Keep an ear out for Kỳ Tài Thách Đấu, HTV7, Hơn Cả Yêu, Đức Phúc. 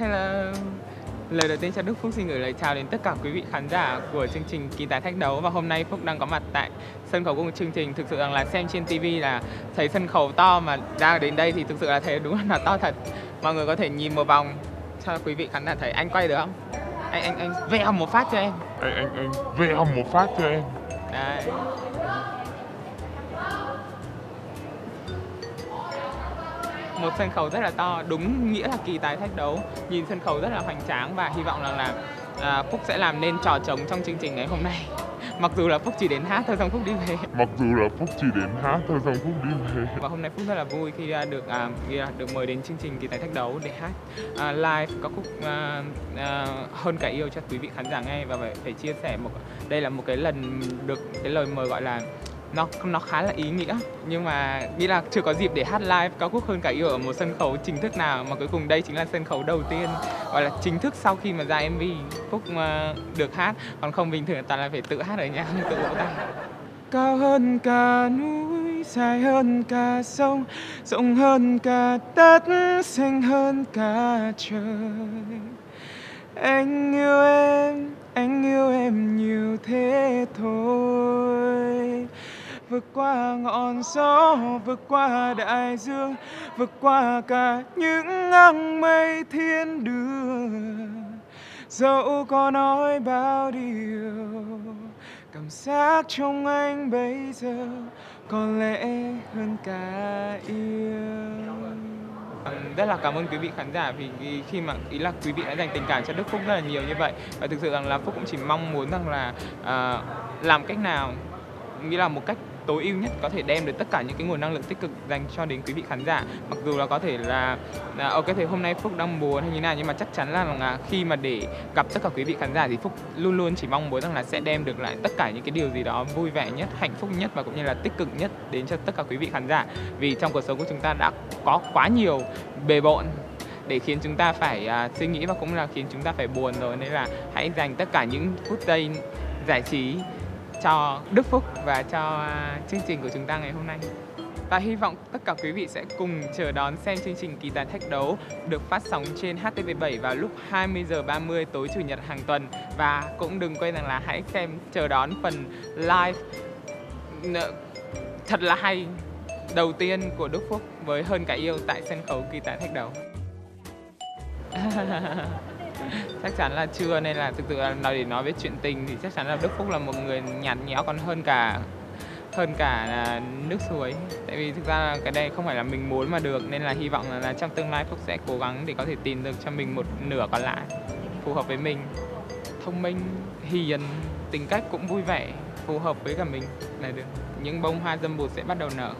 Hay là lời đầu tiên cho Đức Phúc xin gửi lời chào đến tất cả quý vị khán giả của chương trình Kỳ Tài Thách Đấu. Và hôm nay Phúc đang có mặt tại sân khấu của một chương trình. Thực sự rằng là xem trên TV là thấy sân khấu to, mà ra đến đây thì thực sự là thấy đúng là to thật. Mọi người có thể nhìn một vòng cho quý vị khán giả thấy. Anh quay được không? Anh vèo một phát cho em. Anh vèo một phát cho em. Đấy. Một sân khấu rất là to, đúng nghĩa là Kỳ Tài Thách Đấu. Nhìn sân khấu rất là hoành tráng và hy vọng rằng là Phúc sẽ làm nên trò trống trong chương trình ngày hôm nay. Mặc dù là Phúc chỉ đến hát thôi xong Phúc đi về. Và hôm nay Phúc rất là vui khi được mời đến chương trình Kỳ Tài Thách Đấu để hát live các khúc Hơn Cả Yêu cho quý vị khán giả nghe. Và phải chia sẻ đây là một cái lần được cái lời mời gọi là nó khá là ý nghĩa, nhưng mà nghĩ là chưa có dịp để hát live ca khúc Hơn Cả Yêu ở một sân khấu chính thức nào, mà cuối cùng đây chính là sân khấu đầu tiên gọi là chính thức sau khi mà ra MV Phúc được hát. Còn không bình thường toàn là phải tự hát ở nhà, tự vỗ tay. Cao hơn cả núi, dài hơn cả sông, rộng hơn cả đất, xanh hơn cả trời. Anh yêu em, anh yêu em nhiều thế thôi. Vượt qua ngọn gió, vượt qua đại dương, vượt qua cả những áng mây thiên đường. Dẫu có nói bao điều, cảm giác trong anh bây giờ có lẽ hơn cả yêu. Rất là cảm ơn quý vị khán giả vì khi mà ý là quý vị đã dành tình cảm cho Đức Phúc rất là nhiều như vậy. Và thực sự rằng là Phúc cũng chỉ mong muốn rằng là làm cách nào, nghĩa là một cách tối ưu nhất có thể đem được tất cả những cái nguồn năng lượng tích cực dành cho đến quý vị khán giả. Mặc dù là có thể là ok thì hôm nay Phúc đang buồn hay như nào, nhưng mà chắc chắn là khi mà để gặp tất cả quý vị khán giả thì Phúc luôn luôn chỉ mong muốn rằng là sẽ đem được lại tất cả những cái điều gì đó vui vẻ nhất, hạnh phúc nhất và cũng như là tích cực nhất đến cho tất cả quý vị khán giả. Vì trong cuộc sống của chúng ta đã có quá nhiều bề bộn để khiến chúng ta phải suy nghĩ và cũng là khiến chúng ta phải buồn rồi. Nên là hãy dành tất cả những phút giây giải trí cho Đức Phúc và cho chương trình của chúng ta ngày hôm nay. Ta hy vọng tất cả quý vị sẽ cùng chờ đón xem chương trình Kỳ Tài Thách Đấu được phát sóng trên HTV7 vào lúc 20h30 tối Chủ nhật hàng tuần. Và cũng đừng quên rằng là hãy xem chờ đón phần live thật là hay đầu tiên của Đức Phúc với Hơn Cả Yêu tại sân khấu Kỳ Tài Thách Đấu. Chắc chắn là chưa, nên là thực sự là nói về chuyện tình thì chắc chắn là Đức Phúc là một người nhạt nhẽo còn hơn cả là nước suối. Tại vì thực ra là cái đây không phải là mình muốn mà được, nên là hy vọng là trong tương lai Phúc sẽ cố gắng để có thể tìm được cho mình một nửa còn lại phù hợp với mình, thông minh, hiền, tính cách cũng vui vẻ, phù hợp với cả mình là được. Những bông hoa dâm bụt sẽ bắt đầu nở.